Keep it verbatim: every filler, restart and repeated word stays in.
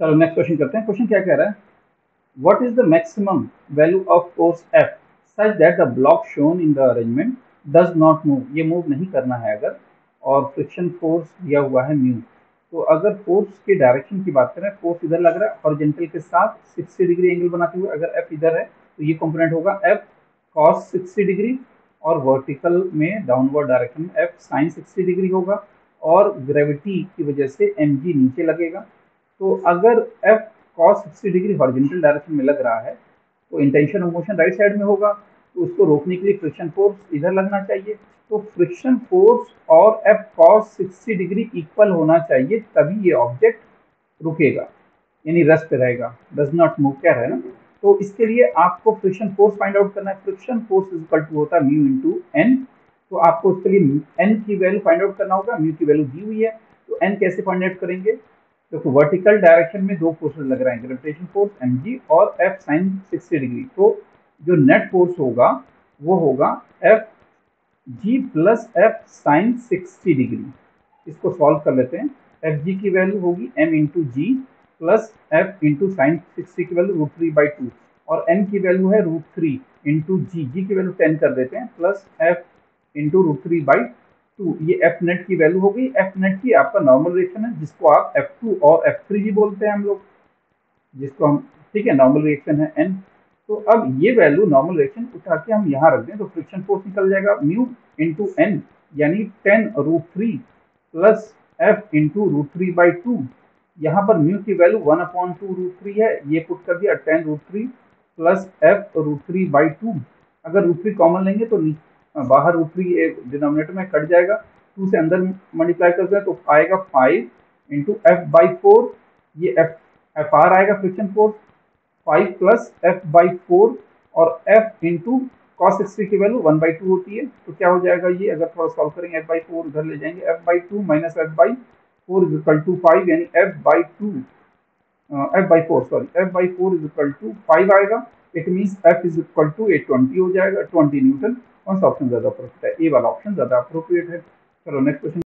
चलो next question करते हैं। क्वेश्चन क्या कह रहा है, what is the maximum value of course F such that the block shown in the arrangement does not move. ये मूव नहीं करना है अगर, और फ्रिक्शन फोर्स दिया हुआ है म्यू। तो अगर फोर्स के डायरेक्शन की बात करें, फोर्स इधर लग रहा है हॉरिजॉन्टल के साथ सिक्सटी डिग्री एंगल बनाते हुए। अगर एफ इधर है तो ये कंपोनेंट होगा एफ कॉस सिक्सटी डिग्री, और वर्टिकल में downward direction F sine sixty degree होगा, और ग्रेविटी की वजह से एम जी नीचे लगेगा। तो अगर F cos sixty degree horizontal direction में लग रहा है तो intention of motion right side में होगा, तो उसको रोकने के लिए फ्रिक्शन फोर्स इधर लगना चाहिए। तो फ्रिक्शन फोर्स और F cos sixty degree equal होना चाहिए, तभी ये ऑब्जेक्ट रुकेगा, यानी रेस्ट पे रहेगा, डज नॉट मूव क्या है ना। तो इसके लिए आपको फ्रिक्शन फोर्स फाइंड आउट करना है। Friction force is equal to होता है म्यू इंटू एन। तो आपको उसके लिए एन की वैल्यू फाइंड आउट करना होगा, म्यू की वैल्यू दी हुई है। तो एन कैसे फाइंड आउट करेंगे, क्योंकि वर्टिकल डायरेक्शन में दो फोर्सेस लग रहे हैं, ग्रेविटेशन फोर्स एम जी और एफ साइन सिक्सटी डिग्री। तो जो नेट फोर्स होगा वो होगा F G plus F sine sixty degree. इसको सॉल्व कर लेते हैं। एफ जी की वैल्यू होगी M into G plus F into sine sixty की value root three by two, और एम की वैल्यू है root three into G, G की वैल्यू टेन कर देते हैं, plus F into root three by two. ये एफ नेट की वैल्यू हो गई। एफ नेट की आपका नॉर्मल रिएक्शन है, जिसको आप एफ टू और एफ थ्री भी बोलते हैं हम लोग, जिसको हम ठीक है नॉर्मल रिएक्शन है एन। तो अब ये वैल्यू नॉर्मल रिएक्शन उठा के हम यहाँ रख दें तो फ्रिक्शन फोर्स निकल जाएगा म्यू इंटू एन, यानी ten root three plus F into root three by two. यहाँ पर म्यू की value one upon two root three है, ये पुट कर दिया ten root three plus F root three by two. अगर रूट थ्री कॉमन लेंगे तो बाहर रूट थ्री एक डिनोमिनेटर में कट जाएगा, टू से अंदर मल्टीप्लाई कर दें तो आएगा five into F by four. ये एफ एफ आर आएगा friction force, five plus F by four, और एफ इंटू कॉस सिक्सटी की वैल्यू वन बाई टू होती है। तो क्या हो जाएगा ये, अगर थोड़ा सॉल्व करेंगे एफ बाई फोर उधर ले जाएंगे, F by two minus F by four is equal to five, यानी F by two F by four sorry F by four is equal to five आएगा। It means F is equal to eight twenty हो जाएगा, twenty Newton. कौन सा option ज़्यादा perfect है, ए वाला option ज़्यादा अप्रोप्रिएट है। चलो नेक्स्ट क्वेश्चन।